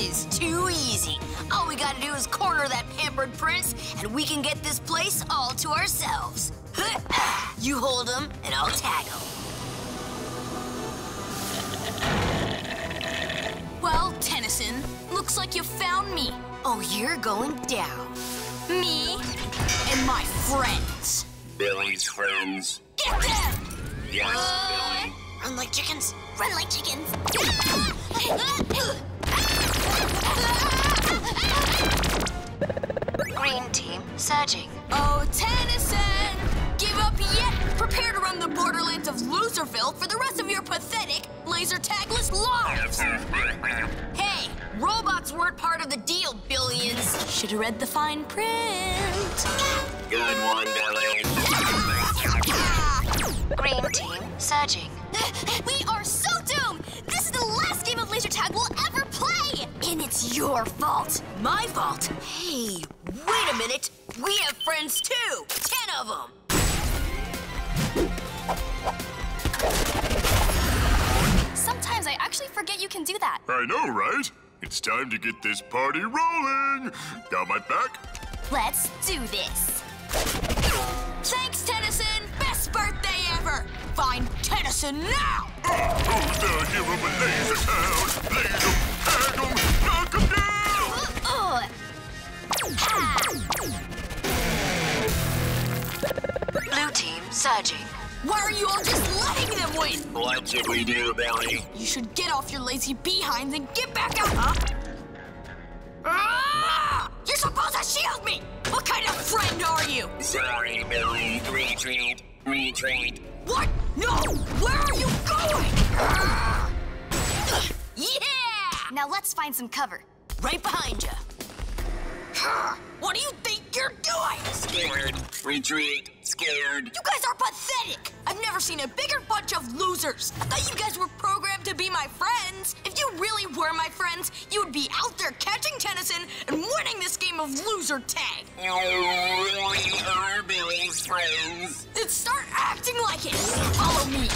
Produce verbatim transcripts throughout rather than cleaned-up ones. This is too easy. All we gotta do is corner that pampered prince, and we can get this place all to ourselves. You hold him, and I'll tag him. Well, Tennyson, looks like you found me. Oh, you're going down. Me and my friends. Billy's friends. Get them! Yes, uh, Billy. Run like chickens. Run like chickens. Green team surging. Oh, Tennyson! Give up yet? Prepare to run the borderlands of Loserville for the rest of your pathetic, laser-tagless lives! Hey, robots weren't part of the deal, Billions. Should've read the fine print. Good one, Billy. Green team surging. We are so doomed! This is the last game of Loser Tag we'll ever play! And it's your fault. My fault? Hey, wait a minute. We have friends too. Ten of them. Sometimes I actually forget you can do that. I know, right? It's time to get this party rolling. Got my back? Let's do this. Thanks, Tennyson. Best birthday ever. Find Tennyson now. Oh, now give him a laser tag. Laser him, tag him, knock him down. Uh, uh. Ha. Blue team surging. Why are you all just letting them win? What should we do, Billy? You should get off your lazy behinds and get back out. Huh? Ah! You're supposed to shield me! What kind of friend are you? Sorry, Billy. Retreat. Retreat. What? No! Where are you going? Ah! Yeah! Now let's find some cover. Right behind you. Huh. What do you think you're doing? Scared. Retreat. Scared. You guys are pathetic. I've never seen a bigger bunch of losers. I thought you guys were programmed to be my friends. If you really were my friends, you would be out there catching Tennyson and winning this game of Loser Tag. You really are Billy's friends. Then start acting like it. Follow me.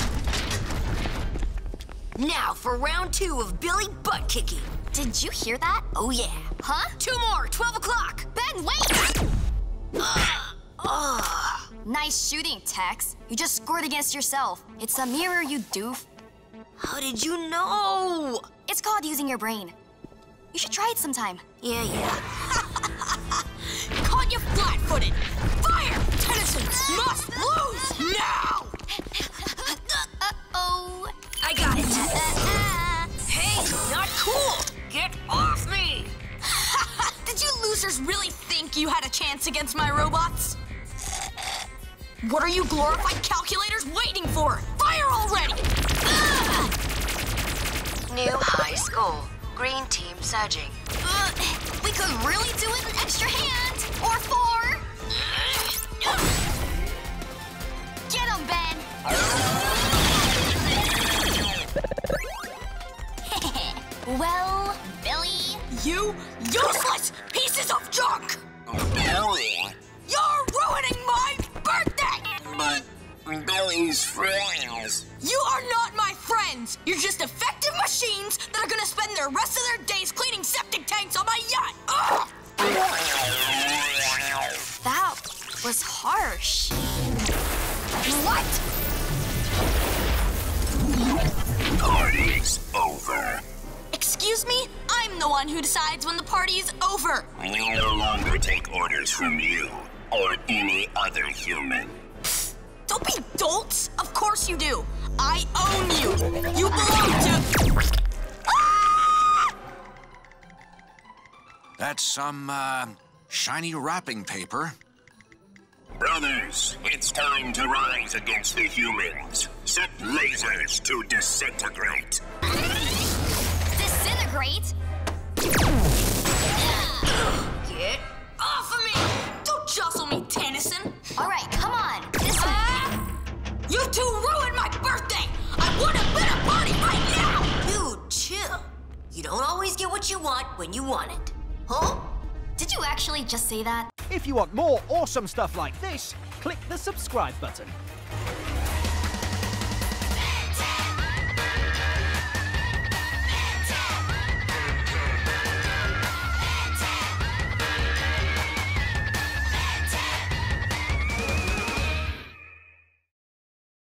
Now for round two of Billy Butt Kicking. Did you hear that? Oh, yeah. Huh? Two more, twelve o'clock. Ben, wait! uh, uh. Nice shooting, Tex. You just scored against yourself. It's a mirror, you doof. How did you know? It's called using your brain. You should try it sometime. Yeah, yeah. Caught you flat-footed. Fire! Tennyson must lose now! Uh-oh. I got it. Uh-uh. Hey, not cool. Get off me! Did you losers really think you had a chance against my robots? What are you glorified calculators waiting for? Fire already! Uh! New high school. Green team surging. Uh, we could really do it an extra hand. Or four. Get him, Ben! Well, Billy... You useless pieces of junk! Billy... You're ruining my birthday! But Billy's friends... You are not my friends! You're just effective machines that are gonna spend the rest of their days cleaning septic tanks on my yacht! Ugh! That was harsh. What? Party's over. Excuse me? I'm the one who decides when the party is over. We no longer take orders from you or any other human. Psst, don't be dolts. Of course you do. I own you. You belong to... Ah! That's some, uh, shiny wrapping paper. Brothers, it's time to rise against the humans. Set lasers to disintegrate. Great. Get off of me! Don't jostle me, Tennyson. All right, come on. This uh, you two ruined my birthday. I want a better party right now. You chill. You don't always get what you want when you want it. Huh? Did you actually just say that? If you want more awesome stuff like this, click the subscribe button.